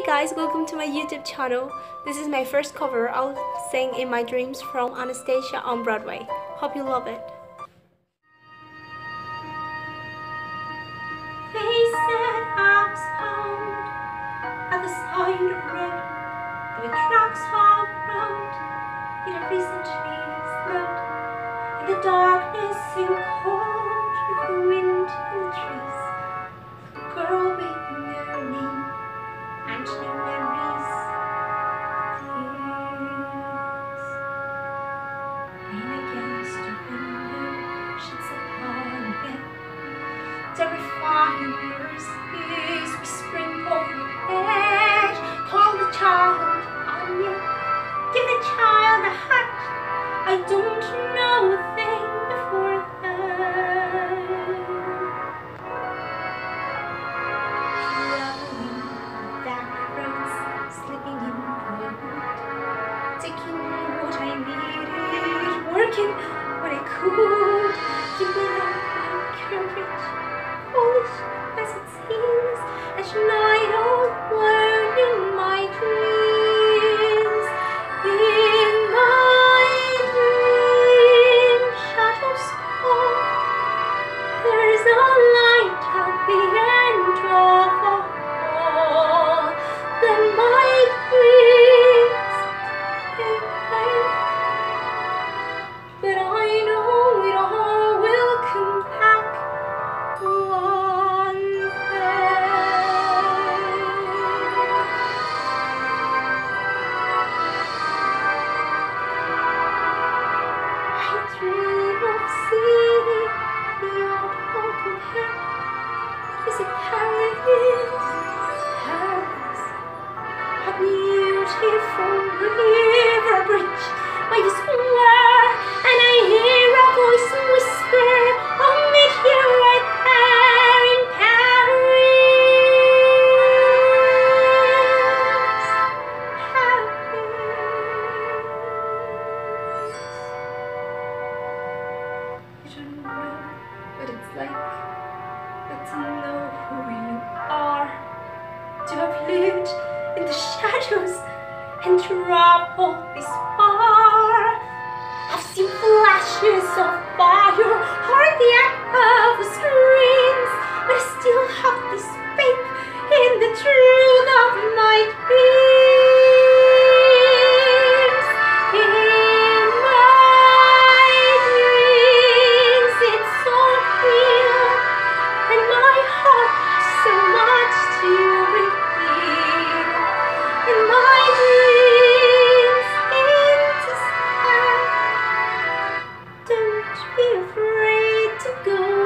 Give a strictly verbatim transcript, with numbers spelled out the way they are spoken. Hey guys, welcome to my YouTube channel. This is my first cover. I'll sing In My Dreams from Anastasia on Broadway. Hope you love it. Face that home at the side of the road, the trucks hog road, in a recent trees road, in the darkness and cold, with the wind in the trees, the girl with no name, and new memories, tears. Lean against a window, she's upon a bed, terrifying her space, whispering over the bed. Call the child Anya, give the child a heart. I don't know a thing before that. Traveling the dark roads, slipping in the wood, taking what I needed, working what I could, giving up my courage. Foolish as it seems, and tonight all were in my dreams. In my dreams, shadows fall. There is a light at the end of the hall. Then my dreams take place, but I know it all will come back. Is it paradise? Paradise. A beautiful river bridge by the square, and I hear a voice whisper, I'll meet you right there in Paris. Paris. You don't know what it's like. But to know who you are, to have lived in the shadows and traveled this far. I've seen flashes of fire, heard the echo of screams, but I still have to speak in the truth of my dreams. In my dreams, it's so real. And my heart has so much to reveal. In my dreams, it is time. Don't be afraid to go.